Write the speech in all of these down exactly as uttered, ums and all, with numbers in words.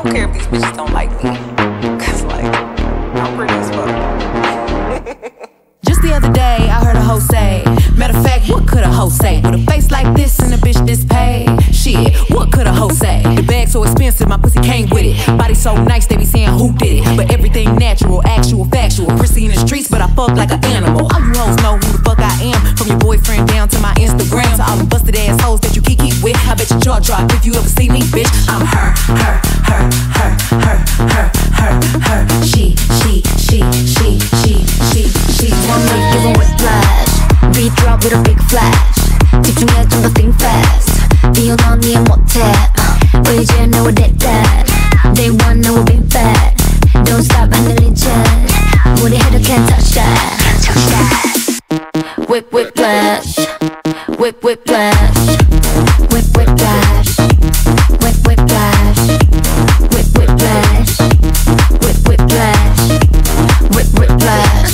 I don't care if these bitches don't like me, cause like, I'm pretty as fuck. Just the other day, I heard a hoe say, matter of fact, what could a hoe say? With a face like this and a bitch this paid, shit, what could a hoe say? The bag so expensive, my pussy came with it. Body so nice, they be saying who did it. But everything natural, actual, factual. Prissy in the streets, but I fuck like an animal. All you hoes know who the fuck I am, from your boyfriend down to my Instagram. To all the busted ass hoes that you keep keep with, I bet your jaw drop if you ever see me, bitch. I'm her, her, her, her, her, her, her, her. She, she, she, she, she, she, she. One me giving whiplash, beat drop with a big flash. 집중해 좀 더 think fast. Deal on the more tap. We just know what that that. They want know we've been fat. Don't stop and diligent. What the hell can't touch that? Can't touch that. Whip whiplash, whip whiplash, whip whiplash, whip whiplash, whip whiplash, whip whiplash, whip whiplash.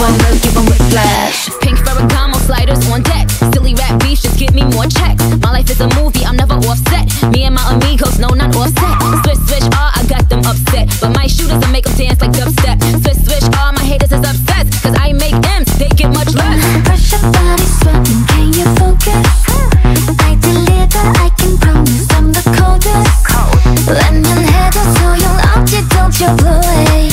One look, give 'em whiplash. Pink Ferragamo sliders on deck. Silly rap beats just give me more checks. My life is a movie, I'm never offset. Me and my amigos, no, not offset. Switch, switch, ah, I got them upset. But my shooters, I make them dance like dubstep. Switch, switch, ah, my haters is obsessed. Cause I make M's, they get much less. Pressure body sweating, can you focus? I deliver, I can promise I'm the coldest. Cold. Let me have it so you'll out you don't you blow away.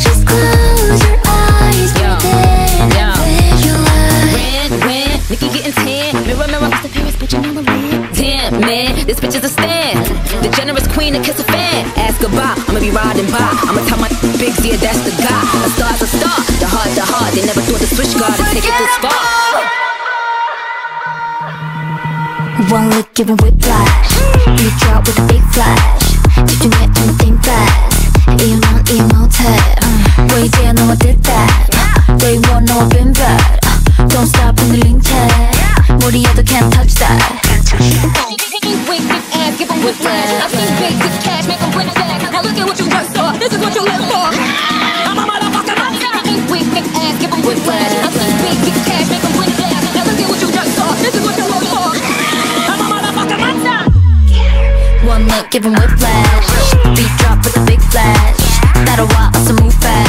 Just close your eyes, yo, breathe in, visualize. Red, red, Nikki getting tan. Mirror, mirror, Mister Paris, bitch, you know the man. Damn, man, this bitch is a stand. The generous queen and kiss a fan. Ask about, I'ma be riding by. I'ma tell my big dear, that's the guy. A star's a star, the heart, the heart. They never thought the switch guard to take it this far. One look, give me whiplash. You drop with a big flash. Did you get anything fast? You don't eat no tap. We didn't know I did that. They won't know I've been bad. Don't stop in the link tag. Nobody other can't touch that. Give 'em whiplash. I see basic cash, make 'em win it back. Now look at what you worked for. This is what you live for. I'm a motherfucker. I ain't weak, make ass. Give 'em whiplash. I see basic cash, make 'em win it back. Now look at what you worked for. This is what you live for. I'm a motherfucker. One look, give 'em whiplash. Beat drop with a big flash. That'll why I also move fast.